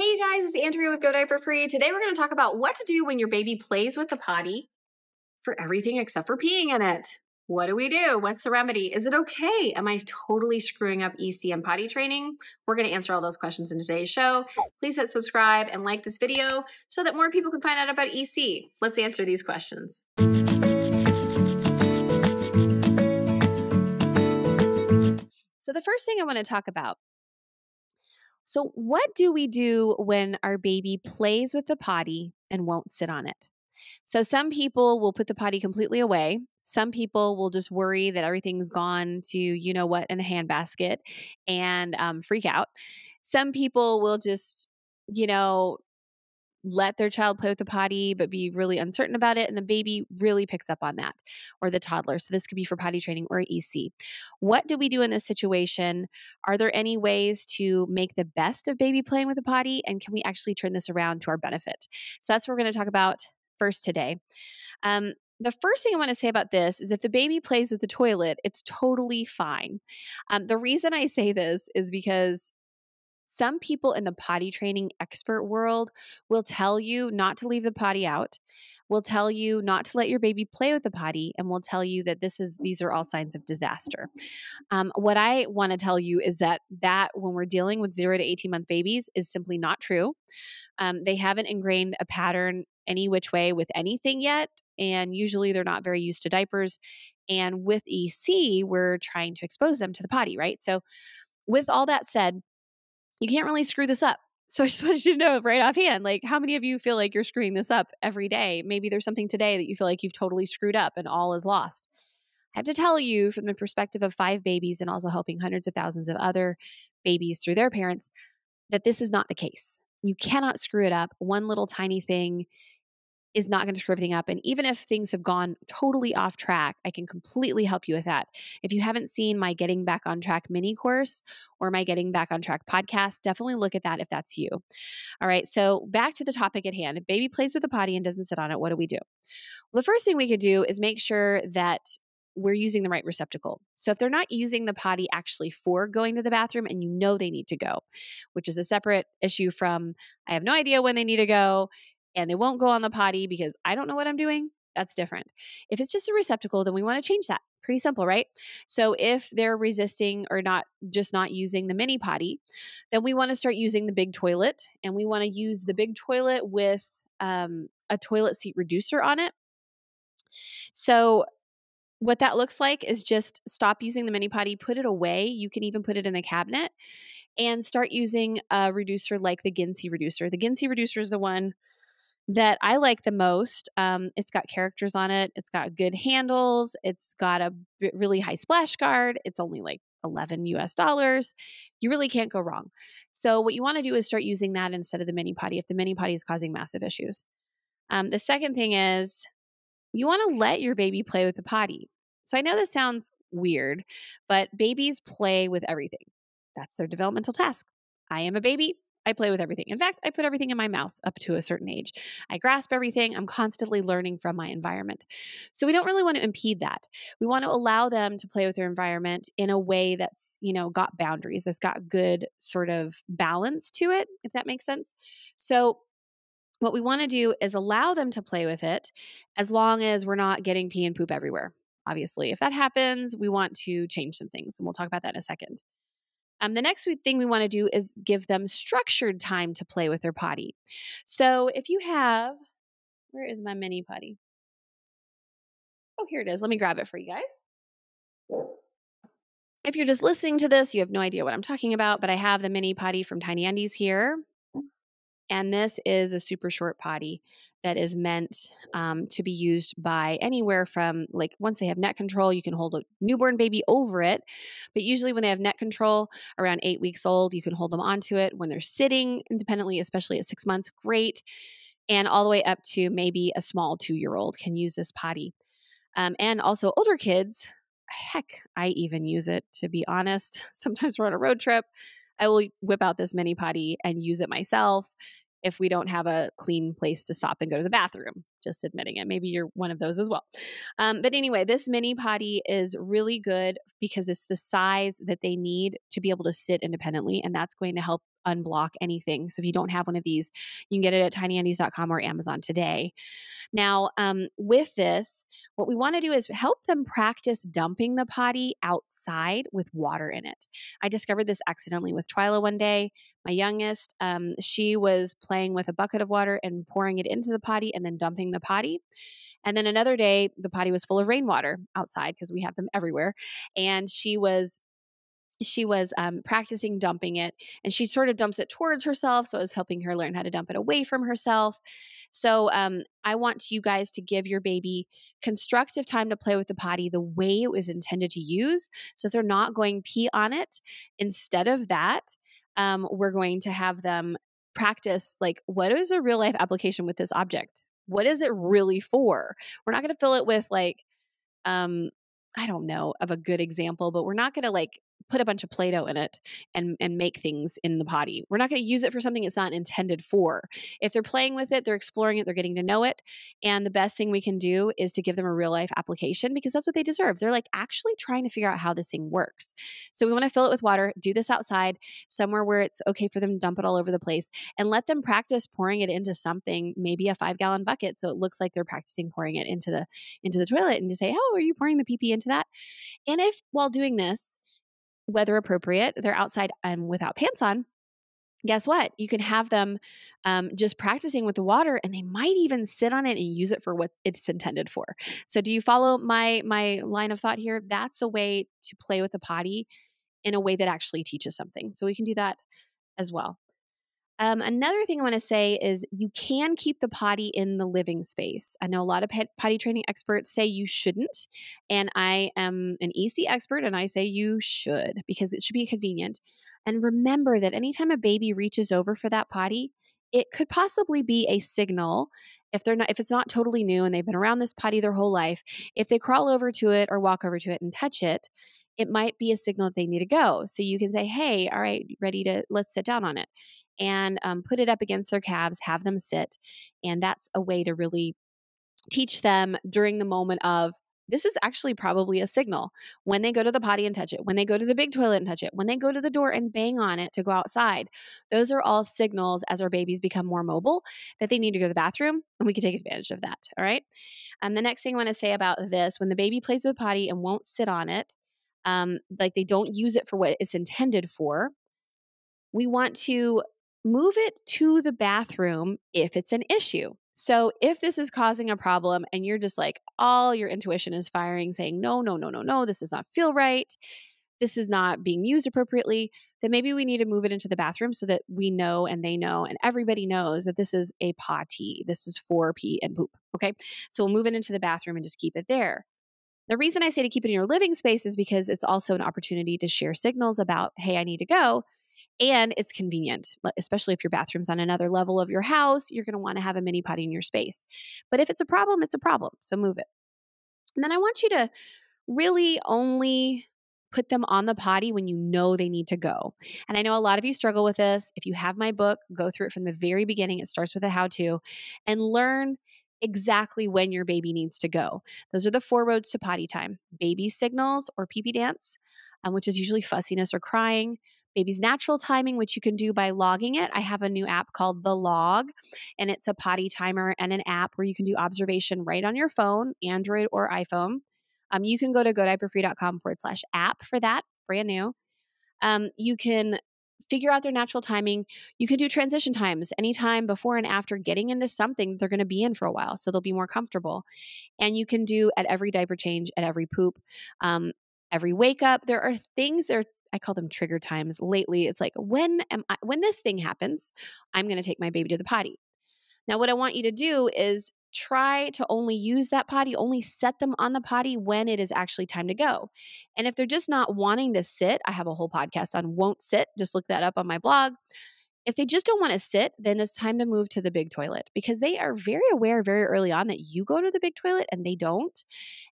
Hey you guys, it's Andrea with Go Diaper Free. Today we're going to talk about what to do when your baby plays with the potty for everything except for peeing in it. What do we do? What's the remedy? Is it okay? Am I totally screwing up EC and potty training? We're going to answer all those questions in today's show. Please hit subscribe and like this video so that more people can find out about EC. Let's answer these questions. So the first thing I want to talk about. So what do we do when our baby plays with the potty and won't sit on it? So some people will put the potty completely away. Some people will just worry that everything's gone to you know what in a handbasket and freak out. Some people will just, you know, let their child play with the potty but be really uncertain about it, and the baby really picks up on that, or the toddler. So this could be for potty training or EC. What do we do in this situation? Are there any ways to make the best of baby playing with the potty, and can we actually turn this around to our benefit? So that's what we're going to talk about first today. The first thing I want to say about this is if the baby plays with the toilet, it's totally fine. The reason I say this is because some people in the potty training expert world will tell you not to leave the potty out, will tell you not to let your baby play with the potty, and will tell you that these are all signs of disaster. What I want to tell you is that when we're dealing with 0 to 18-month babies is simply not true. They haven't ingrained a pattern any which way with anything yet, and usually they're not very used to diapers. And with EC, we're trying to expose them to the potty, right? So with all that said, you can't really screw this up. So I just wanted you to know right offhand, like how many of you feel like you're screwing this up every day? Maybe there's something today that you feel like you've totally screwed up and all is lost. I have to tell you from the perspective of 5 babies and also helping hundreds of thousands of other babies through their parents that this is not the case. You cannot screw it up. One little tiny thing is not going to screw everything up. And even if things have gone totally off track, I can completely help you with that. If you haven't seen my Getting Back on Track mini course or my Getting Back on Track podcast, definitely look at that if that's you. All right. So back to the topic at hand. If baby plays with the potty and doesn't sit on it, what do we do? Well, the first thing we could do is make sure that we're using the right receptacle. So if they're not using the potty actually for going to the bathroom and you know they need to go, which is a separate issue from I have no idea when they need to go, and they won't go on the potty because I don't know what I'm doing, that's different. If it's just a receptacle, then we want to change that. Pretty simple, right? So if they're resisting or not using the mini potty, then we want to start using the big toilet, and we want to use the big toilet with a toilet seat reducer on it. So what that looks like is just stop using the mini potty, put it away. You can even put it in the cabinet and start using a reducer like the Ginsey reducer. The Ginsey reducer is the one that I like the most. It's got characters on it. It's got good handles. It's got a really high splash guard. It's only like $11. You really can't go wrong. So what you want to do is start using that instead of the mini potty if the mini potty is causing massive issues. The second thing is you want to let your baby play with the potty. So I know this sounds weird, but babies play with everything. That's their developmental task. I am a baby. I play with everything. In fact, I put everything in my mouth up to a certain age. I grasp everything. I'm constantly learning from my environment. So we don't really want to impede that. We want to allow them to play with their environment in a way that's, you know, got boundaries, that's got good sort of balance to it, if that makes sense. So what we want to do is allow them to play with it as long as we're not getting pee and poop everywhere. Obviously, if that happens, we want to change some things, and we'll talk about that in a second. The next thing we want to do is give them structured time to play with their potty. So if you have, where is my mini potty? Oh, here it is. Let me grab it for you guys. If you're just listening to this, you have no idea what I'm talking about, but I have the mini potty from Tiny Undies here. And this is a super short potty that is meant to be used by anywhere from, like, once they have neck control, you can hold a newborn baby over it. But usually when they have neck control, around 8 weeks old, you can hold them onto it. When they're sitting independently, especially at 6 months, great. And all the way up to maybe a small 2-year-old can use this potty. And also older kids, heck, I even use it, to be honest. Sometimes we're on a road trip. I will whip out this mini potty and use it myself if we don't have a clean place to stop and go to the bathroom. Just admitting it. Maybe you're one of those as well. But anyway, this mini potty is really good because it's the size that they need to be able to sit independently, and that's going to help unblock anything. So if you don't have one of these, you can get it at tinyundies.com or Amazon today. Now, with this, what we want to do is help them practice dumping the potty outside with water in it. I discovered this accidentally with Twyla one day. My youngest, she was playing with a bucket of water and pouring it into the potty and then dumping the potty. And then another day, the potty was full of rainwater outside because we have them everywhere. And she was practicing dumping it, and she sort of dumps it towards herself. So I was helping her learn how to dump it away from herself. So I want you guys to give your baby constructive time to play with the potty the way it was intended to use. So if they're not going pee on it, instead of that, we're going to have them practice, like, what is a real life application with this object? What is it really for? We're not going to fill it with, like, I don't know of a good example, but we're not going to, like, put a bunch of Play-Doh in it and make things in the potty. We're not going to use it for something it's not intended for. If they're playing with it, they're exploring it, they're getting to know it. And the best thing we can do is to give them a real life application, because that's what they deserve. They're, like, actually trying to figure out how this thing works. So we want to fill it with water, do this outside somewhere where it's okay for them to dump it all over the place, and let them practice pouring it into something, maybe a 5-gallon bucket. So it looks like they're practicing pouring it into the toilet, and just say, oh, are you pouring the pee-pee into that? And if while doing this, whether appropriate, they're outside and without pants on, guess what? You can have them just practicing with the water, and they might even sit on it and use it for what it's intended for. So do you follow my line of thought here? That's a way to play with the potty in a way that actually teaches something. So we can do that as well. Another thing I want to say is you can keep the potty in the living space. I know a lot of potty training experts say you shouldn't, and I am an EC expert, and I say you should, because it should be convenient. And remember that anytime a baby reaches over for that potty, it could possibly be a signal, if it's not totally new and they've been around this potty their whole life. If they crawl over to it or walk over to it and touch it, it might be a signal that they need to go. So you can say, hey, all right, let's sit down on it, and put it up against their calves, have them sit. And that's a way to really teach them during the moment of, this is actually probably a signal. When they go to the potty and touch it, when they go to the big toilet and touch it, when they go to the door and bang on it to go outside, those are all signals as our babies become more mobile that they need to go to the bathroom, and we can take advantage of that, all right? The next thing I want to say about this, when the baby plays with the potty and won't sit on it, like they don't use it for what it's intended for, we want to move it to the bathroom if it's an issue. So if this is causing a problem and you're just like, all your intuition is firing, saying, no, no, no, no, no, this does not feel right, this is not being used appropriately, then maybe we need to move it into the bathroom so that we know and they know and everybody knows that this is a potty. This is for pee and poop, okay? So we'll move it into the bathroom and just keep it there. The reason I say to keep it in your living space is because it's also an opportunity to share signals about, hey, I need to go. And it's convenient, especially if your bathroom's on another level of your house, you're going to want to have a mini potty in your space. But if it's a problem, it's a problem. So move it. And then I want you to really only put them on the potty when you know they need to go. And I know a lot of you struggle with this. If you have my book, go through it from the very beginning. It starts with a how-to, and learn exactly when your baby needs to go. Those are the 4 roads to potty time: baby signals or pee-pee dance, which is usually fussiness or crying; baby's natural timing, which you can do by logging it. I have a new app called The Log, and it's a potty timer and an app where you can do observation right on your phone, Android or iPhone. You can go to godiaperfree.com/app for that, brand new. You can figure out their natural timing. You can do transition times anytime before and after getting into something they're going to be in for a while, so they'll be more comfortable. And you can do at every diaper change, at every poop, every wake up. There are things that are, I call them trigger times. Lately, it's like, when this thing happens, I'm going to take my baby to the potty. Now, what I want you to do is try to only use that potty, only set them on the potty when it is actually time to go. And if they're just not wanting to sit, I have a whole podcast on won't sit. Just look that up on my blog. If they just don't want to sit, then it's time to move to the big toilet, because they are very aware very early on that you go to the big toilet and they don't.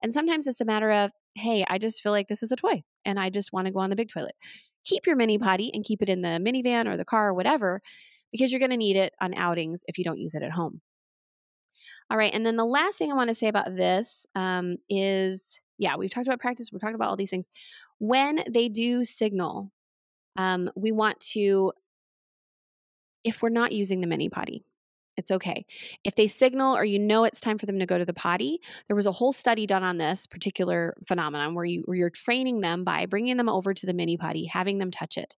And sometimes it's a matter of, hey, I just feel like this is a toy and I just want to go on the big toilet. Keep your mini potty and keep it in the minivan or the car or whatever, because you're going to need it on outings if you don't use it at home. All right. And then the last thing I want to say about this is, yeah, we've talked about practice. We've talked about all these things. When they do signal, we want to if we're not using the mini potty. It's okay. If they signal or you know it's time for them to go to the potty, there was a whole study done on this particular phenomenon where you're training them by bringing them over to the mini potty, having them touch it.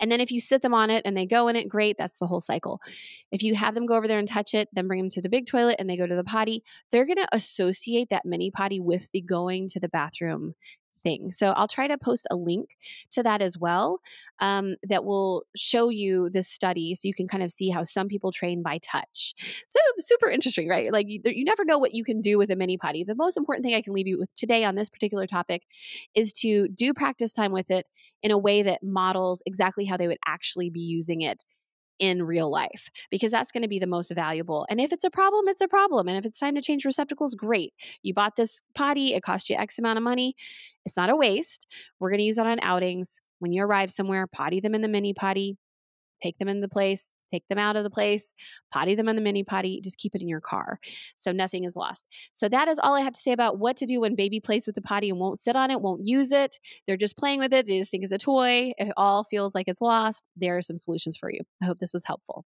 And then if you sit them on it and they go in it, great, that's the whole cycle. If you have them go over there and touch it, then bring them to the big toilet and they go to the potty, they're going to associate that mini potty with the going to the bathroom thing. So I'll try to post a link to that as well that will show you this study so you can kind of see how some people train by touch. So super interesting, right? Like you never know what you can do with a mini potty. The most important thing I can leave you with today on this particular topic is to do practice time with it in a way that models exactly how they would actually be using it in real life, because that's going to be the most valuable. And if it's a problem, it's a problem. And if it's time to change receptacles, great. You bought this potty. It cost you X amount of money. It's not a waste. We're going to use it on outings. When you arrive somewhere, potty them in the mini potty, take them in the place, take them out of the place, potty them in the mini potty, just keep it in your car. So nothing is lost. So that is all I have to say about what to do when baby plays with the potty and won't sit on it, won't use it. They're just playing with it. They just think it's a toy. It all feels like it's lost. There are some solutions for you. I hope this was helpful.